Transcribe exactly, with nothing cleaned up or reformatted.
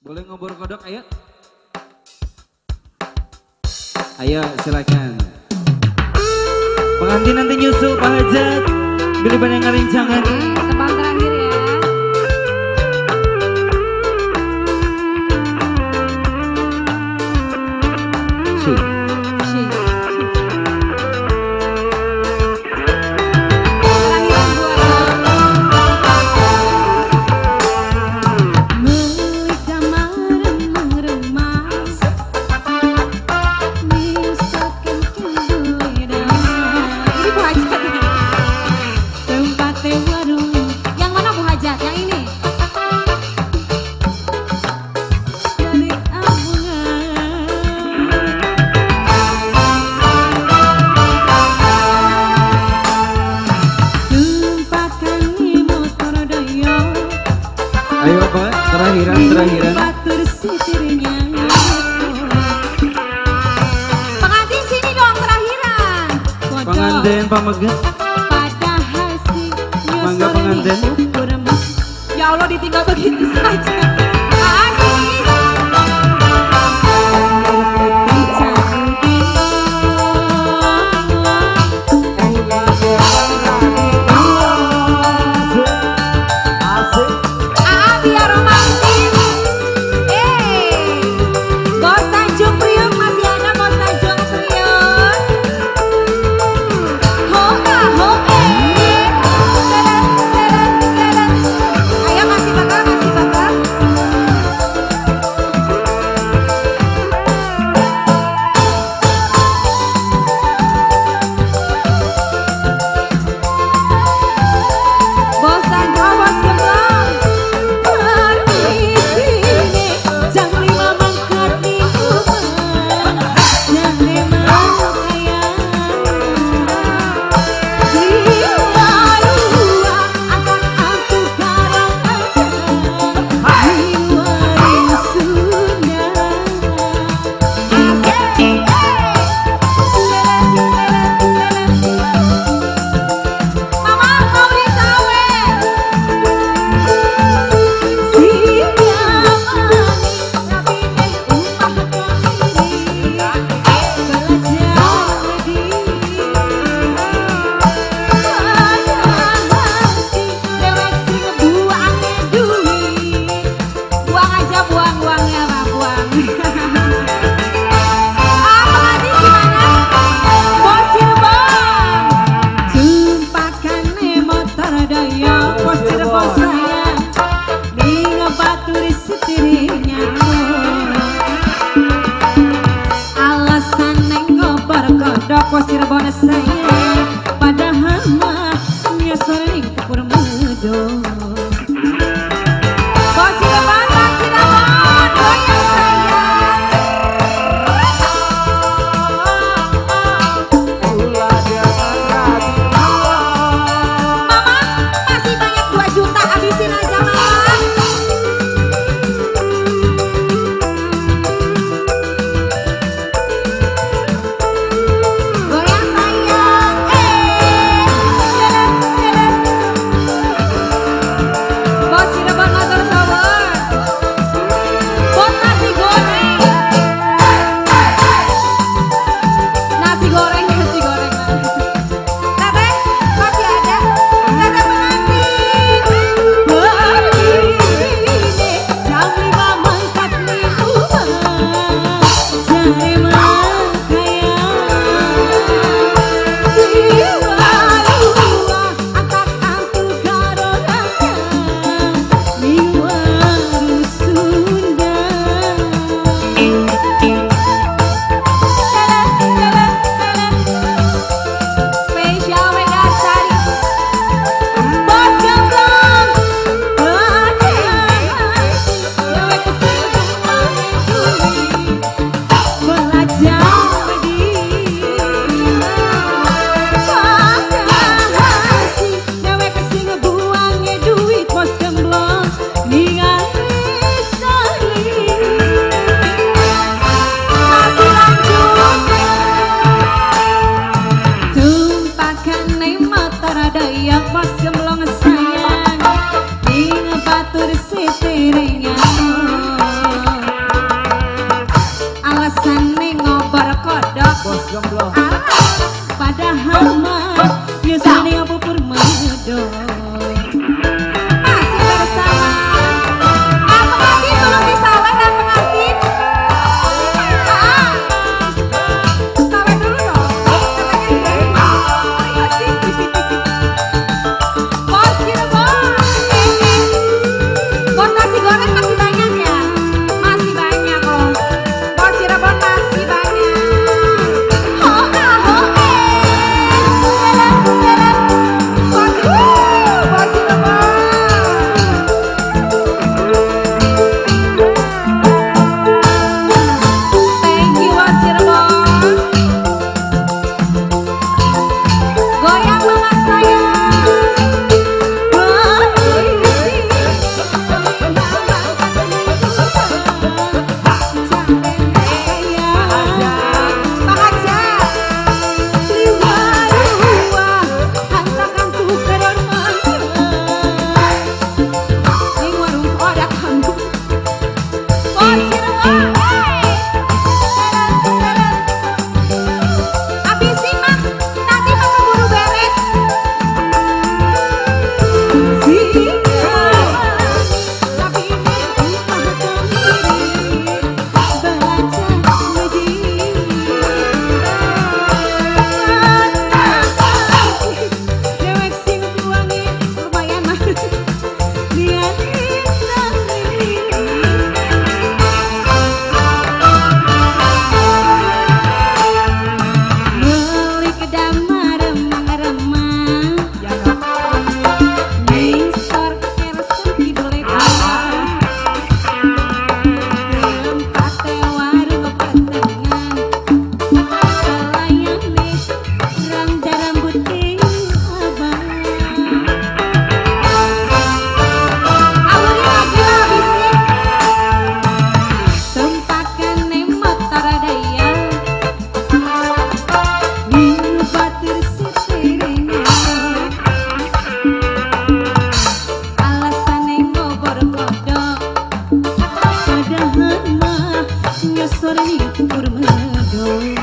Boleh ngobor kodok, ayo. Ayo silakan. Pengantin nanti nyusul Pak Hajat. Bila banyak ngaring jangan. Kesempatan terakhir ya. Sih. Terakhiran, terakhiran. Pengantin sini dong terakhiran. Pengantin pamegat. Mangga pengantin. Ya Allah ditinggal begitu saja. Ngobor Kodok saya padahal mah dia sering kepur mudo. Ngobor Kodok.